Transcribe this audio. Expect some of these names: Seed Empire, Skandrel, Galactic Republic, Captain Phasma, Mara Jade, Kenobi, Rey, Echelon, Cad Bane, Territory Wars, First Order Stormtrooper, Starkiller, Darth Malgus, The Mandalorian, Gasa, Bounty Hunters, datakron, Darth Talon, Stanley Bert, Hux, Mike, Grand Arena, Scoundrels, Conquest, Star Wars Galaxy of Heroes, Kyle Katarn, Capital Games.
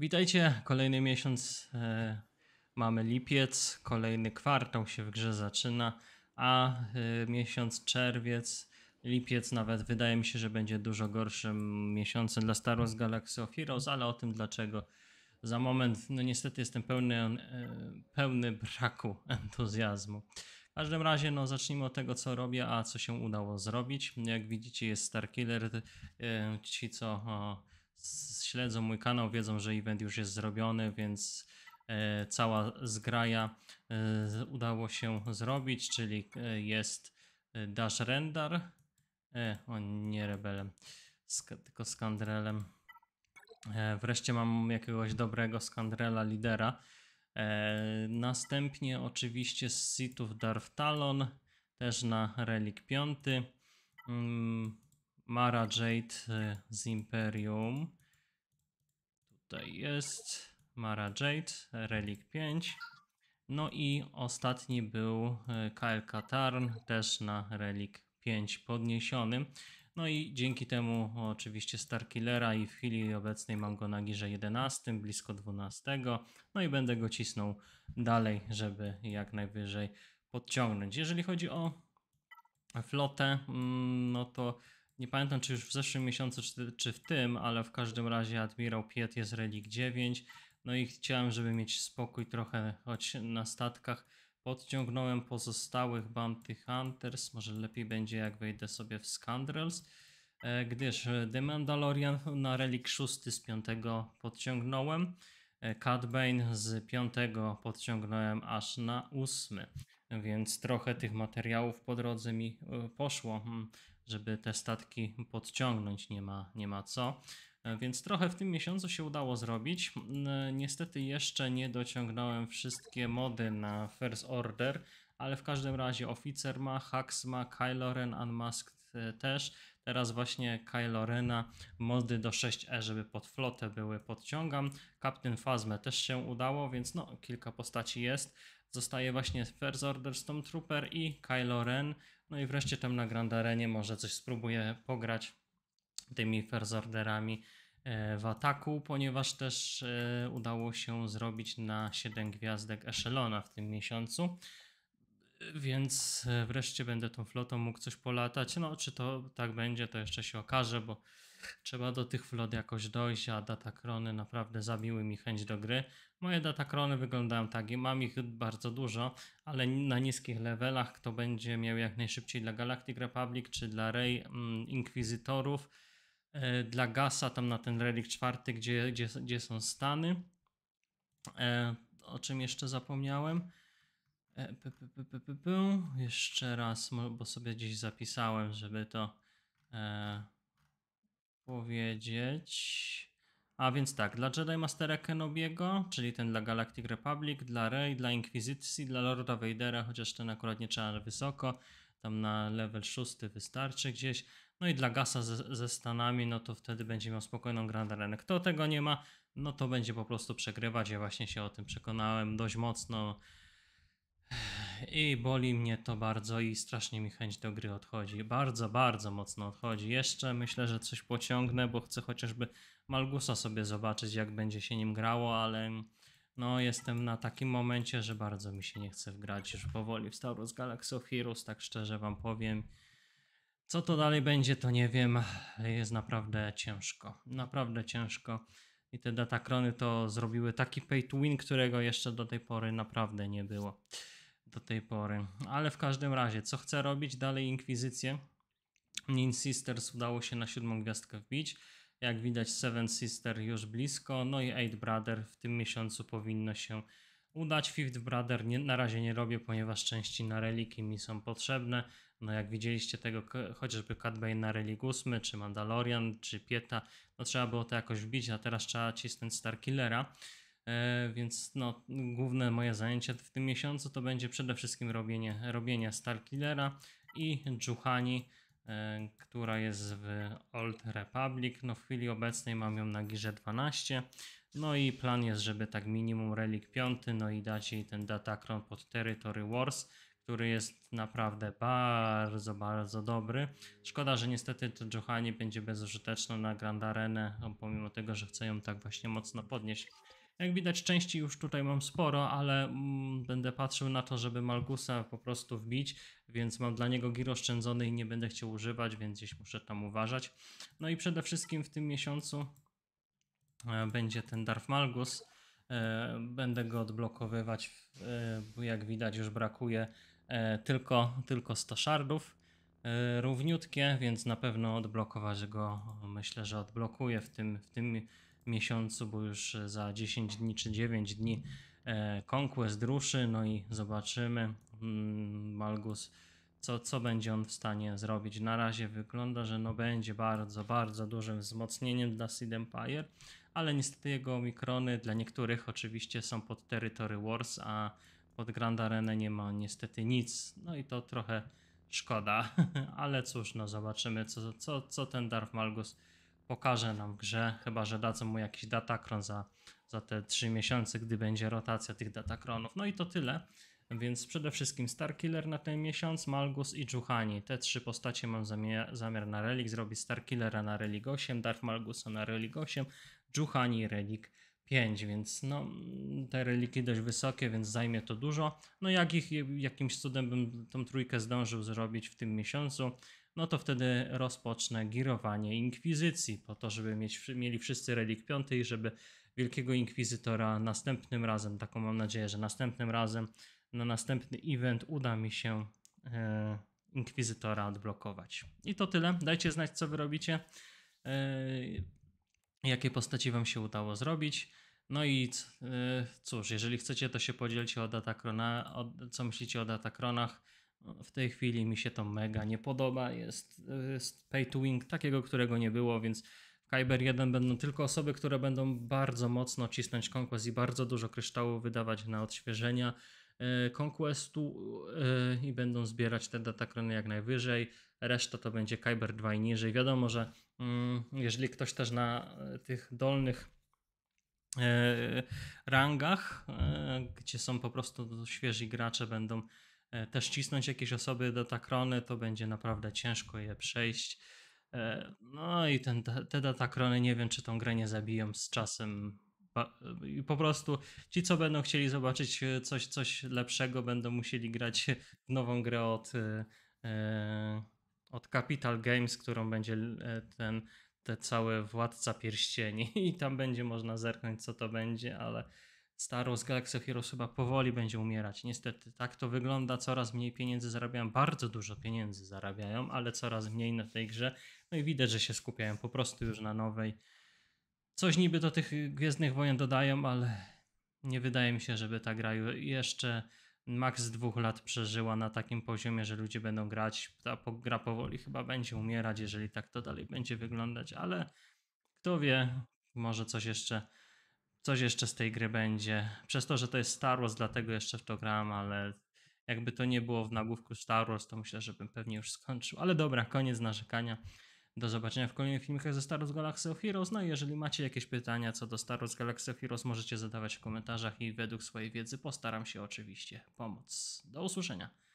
Witajcie, kolejny miesiąc, mamy lipiec, kolejny kwartał się w grze zaczyna, a miesiąc czerwiec, lipiec nawet wydaje mi się, że będzie dużo gorszym miesiącem dla Star Wars Galaxy of Heroes, ale o tym dlaczego za moment. No niestety jestem pełny braku entuzjazmu. W każdym razie no zacznijmy od tego, co robię, a co się udało zrobić. Jak widzicie, jest Starkiller, ci co śledzą mój kanał, wiedzą, że event już jest zrobiony, więc cała zgraja udało się zrobić, czyli jest Dash Rendar, on nie rebelem, tylko Skandrelem. Wreszcie mam jakiegoś dobrego Skandrela, lidera. Następnie oczywiście z Sithów Darth Talon, też na relik 5. Mara Jade z Imperium. Tutaj jest Mara Jade, relik 5. No i ostatni był Kyle Katarn, też na relik 5 podniesiony. No i dzięki temu oczywiście Starkillera i w chwili obecnej mam go na girze 11, blisko 12. No i będę go cisnął dalej, żeby jak najwyżej podciągnąć. Jeżeli chodzi o flotę, no to nie pamiętam, czy już w zeszłym miesiącu, czy w tym, ale w każdym razie Admirał Piet jest relik 9. No i chciałem, żeby mieć spokój trochę, choć na statkach podciągnąłem pozostałych Bounty Hunters. Może lepiej będzie, jak wejdę sobie w Scoundrels, gdyż The Mandalorian na relik 6 z 5 podciągnąłem. Cad Bane z 5 podciągnąłem aż na 8. Więc trochę tych materiałów po drodze mi poszło, żeby te statki podciągnąć, nie ma co. Więc trochę w tym miesiącu się udało zrobić. Niestety jeszcze nie dociągnąłem wszystkie mody na First Order, ale w każdym razie oficer ma, Hux ma, Kylo Ren Unmasked też. Teraz właśnie Kylo Rena mody do 6E, żeby pod flotę były, podciągam. Captain Phasma też się udało, więc no kilka postaci jest. Zostaje właśnie First Order Stormtrooper i Kylo Ren. No i wreszcie tam na Grand Arenie może coś spróbuję pograć tymi First Orderami w ataku, ponieważ też udało się zrobić na 7 gwiazdek Echelona w tym miesiącu, więc wreszcie będę tą flotą mógł coś polatać. No czy to tak będzie, to jeszcze się okaże, bo trzeba do tych flot jakoś dojść, a datakrony naprawdę zabiły mi chęć do gry. Moje datakrony wyglądają tak, mam ich bardzo dużo, ale na niskich levelach. Kto będzie miał jak najszybciej dla Galactic Republic czy dla Rey, Inkwizytorów, dla Gasa tam na ten relik 4, gdzie są stany. O czym jeszcze zapomniałem? Jeszcze raz, bo sobie gdzieś zapisałem, żeby to powiedzieć. A więc tak, dla Jedi Mastera Kenobiego, czyli ten dla Galactic Republic, dla Rey, dla Inkwizycji, dla Lorda Vadera, chociaż ten akurat nie trzeba wysoko, tam na level 6 wystarczy gdzieś. No i dla Gasa ze stanami, no to wtedy będzie miał spokojną Grand Arenę. Kto tego nie ma, no to będzie po prostu przegrywać. Ja właśnie się o tym przekonałem dość mocno i boli mnie to bardzo i strasznie mi chęć do gry odchodzi. Bardzo, bardzo mocno odchodzi. Jeszcze myślę, że coś pociągnę, bo chcę chociażby Malgusa sobie zobaczyć, jak będzie się nim grało, ale no jestem na takim momencie, że bardzo mi się nie chce wgrać już powoli w Star Wars Galaxy of Heroes, tak szczerze wam powiem. Co to dalej będzie, to nie wiem. Jest naprawdę ciężko. Naprawdę ciężko. I te datakrony to zrobiły taki pay to win, którego jeszcze do tej pory naprawdę nie było. Do tej pory. Ale w każdym razie, co chcę robić? Dalej Inkwizycję. Nin Sisters udało się na 7 gwiazdkę wbić. Jak widać, Seven Sister już blisko. No i Eight Brother w tym miesiącu powinno się udać. Fifth Brother na razie nie robię, ponieważ części na reliki mi są potrzebne. No jak widzieliście tego, chociażby Cad Bane na relik 8, czy Mandalorian, czy Pieta, no trzeba było to jakoś wbić, a teraz trzeba cisnąć Starkillera. Więc no główne moje zajęcie w tym miesiącu to będzie przede wszystkim robienie Starkillera i Juhani, która jest w Old Republic. No w chwili obecnej mam ją na girze 12. No i plan jest, żeby tak minimum relik 5, no i dać jej ten datacron pod Territory Wars, który jest naprawdę bardzo, bardzo dobry. Szkoda, że niestety to Juhani będzie bezużyteczna na Grand Arenę, pomimo tego, że chcę ją tak właśnie mocno podnieść. Jak widać, części już tutaj mam sporo, ale będę patrzył na to, żeby Malgusa po prostu wbić, więc mam dla niego gir oszczędzony i nie będę chciał używać, więc gdzieś muszę tam uważać. No i przede wszystkim w tym miesiącu będzie ten Darth Malgus. Będę go odblokowywać, bo jak widać już brakuje tylko 100 szardów równiutkie, więc na pewno odblokować go, myślę, że odblokuję w tym miesiącu, bo już za 10 dni czy 9 dni Conquest ruszy, no i zobaczymy Malgus, co będzie on w stanie zrobić. Na razie wygląda, że no będzie bardzo, bardzo dużym wzmocnieniem dla Seed Empire, ale niestety jego mikrony dla niektórych oczywiście są pod Territory Wars, a pod Grand Arenę nie ma niestety nic. No i to trochę szkoda, ale cóż, no zobaczymy co ten Darth Malgus pokaże nam w grze, chyba że dadzą mu jakiś datakron za te 3 miesiące, gdy będzie rotacja tych datakronów. No i to tyle, więc przede wszystkim Starkiller na ten miesiąc, Malgus i Juhani. Te 3 postacie mam zamiar na relik zrobić. Starkillera na relik 8, Darth Malgusa na relik 8, Juhani relik 5, więc no te reliki dość wysokie, więc zajmie to dużo. No jak ich jakimś cudem bym tą trójkę zdążył zrobić w tym miesiącu, no to wtedy rozpocznę girowanie Inkwizycji, po to, żeby mieli wszyscy relik 5 i żeby Wielkiego Inkwizytora następnym razem, taką mam nadzieję, że następnym razem na następny event uda mi się Inkwizytora odblokować. I to tyle, dajcie znać, co wy robicie, jakie postaci wam się udało zrobić. No i cóż, jeżeli chcecie, to się podzielcie o datakrona, co myślicie o datakronach. W tej chwili mi się to mega nie podoba, jest pay to win takiego, którego nie było, więc w Kyber 1 będą tylko osoby, które będą bardzo mocno cisnąć Conquest i bardzo dużo kryształu wydawać na odświeżenia Conquestu i będą zbierać te datakrony jak najwyżej, reszta to będzie Kyber 2 i niżej. Wiadomo, że jeżeli ktoś też na tych dolnych rangach, gdzie są po prostu świeżi gracze, będą też cisnąć jakieś osoby datakrony, to będzie naprawdę ciężko je przejść. No i te datakrony, nie wiem, czy tą grę nie zabiją z czasem. I po prostu ci, co będą chcieli zobaczyć coś lepszego, będą musieli grać w nową grę od Capital Games, którą będzie te całe Władca Pierścieni i tam będzie można zerknąć, co to będzie, ale Star Wars Galaxy of Heroes chyba powoli będzie umierać. Niestety tak to wygląda, coraz mniej pieniędzy zarabiają, bardzo dużo pieniędzy zarabiają, ale coraz mniej na tej grze. No i widać, że się skupiają po prostu już na nowej. Coś niby do tych Gwiezdnych Wojen dodają, ale nie wydaje mi się, żeby ta gra jeszcze max 2 lat przeżyła na takim poziomie, że ludzie będą grać. Ta gra powoli chyba będzie umierać, jeżeli tak to dalej będzie wyglądać, ale kto wie, może coś jeszcze z tej gry będzie. Przez to, że to jest Star Wars, dlatego jeszcze w to gram, ale jakby to nie było w nagłówku Star Wars, to myślę, że bym pewnie już skończył. Ale dobra, koniec narzekania. Do zobaczenia w kolejnych filmikach ze Star Wars Galaxy of Heroes. No i jeżeli macie jakieś pytania co do Star Wars Galaxy of Heroes, możecie zadawać w komentarzach i według swojej wiedzy postaram się oczywiście pomóc. Do usłyszenia.